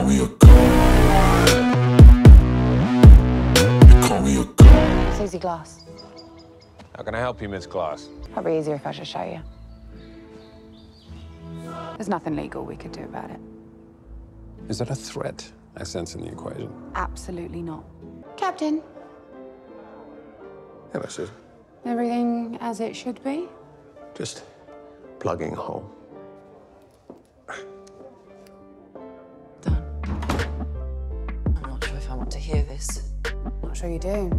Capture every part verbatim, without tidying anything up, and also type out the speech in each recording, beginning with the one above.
call me a girl. You call me a girl. Susie Glass. How can I help you, Miss Glass? Probably easier if I should show you. There's nothing legal we could do about it. Is that a threat I sense in the equation? Absolutely not. Captain. Hello, Susan. Everything as it should be? Just plugging home. Done. I'm not sure if I want to hear this. Not sure you do.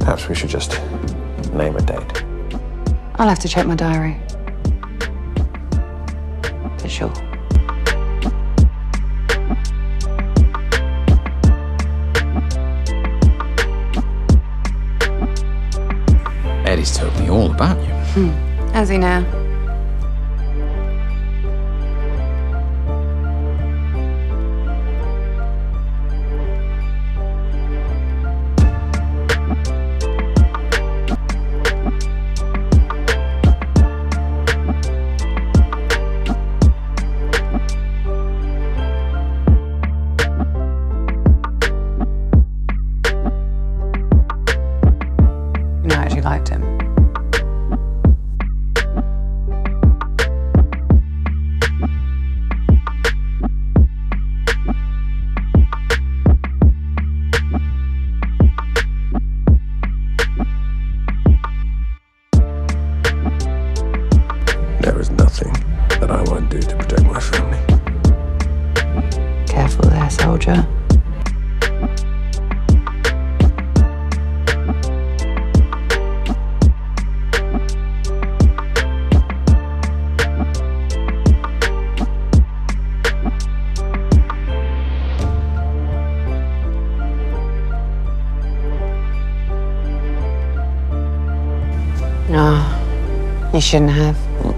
Perhaps we should just name a date. I'll have to check my diary. For sure. Eddie's told me all about you. Hmm. Has he now? Liked him. There is nothing that I won't do to protect my family. Careful there, soldier. No, you shouldn't have.